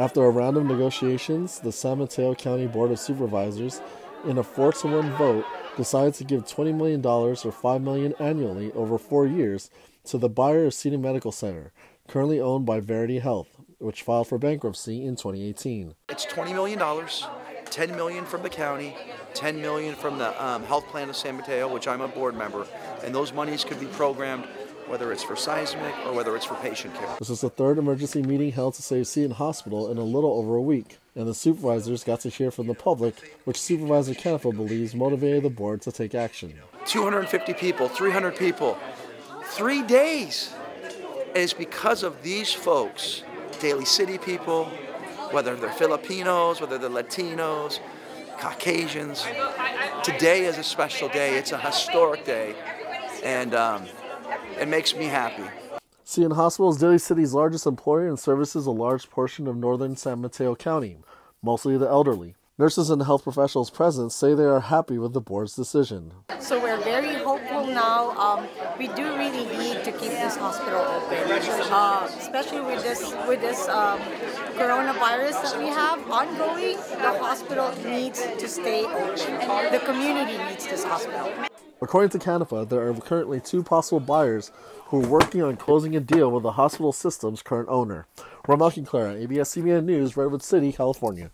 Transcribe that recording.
After a round of negotiations, the San Mateo County Board of Supervisors, in a 4-to-1 vote, decided to give $20 million or $5 million annually over 4 years to the buyer of Seton Medical Center, currently owned by Verity Health, which filed for bankruptcy in 2018. It's $20 million, $10 million from the county, $10 million from the health plan of San Mateo, which I'm a board member, and those monies could be programmed whether it's for seismic or whether it's for patient care. This is the third emergency meeting held to save Seton Hospital in a little over a week, and the supervisors got to hear from the public, which Supervisor Canepa believes motivated the board to take action. 250 people, 300 people, 3 days. And it's because of these folks, Daly City people, whether they're Filipinos, whether they're Latinos, Caucasians. Today is a special day. It's a historic day. And it makes me happy. Seton Hospital is Daly City's largest employer and services a large portion of northern San Mateo County, mostly the elderly. Nurses and health professionals present say they are happy with the board's decision. So we're very hopeful now. We do really need to keep this hospital open, especially with this coronavirus that we have ongoing. The hospital needs to stay open. The community needs this hospital. According to Canepa, there are currently 2 possible buyers who are working on closing a deal with the hospital system's current owner. Ron Malkin Clara, ABS-CBN News, Redwood City, California.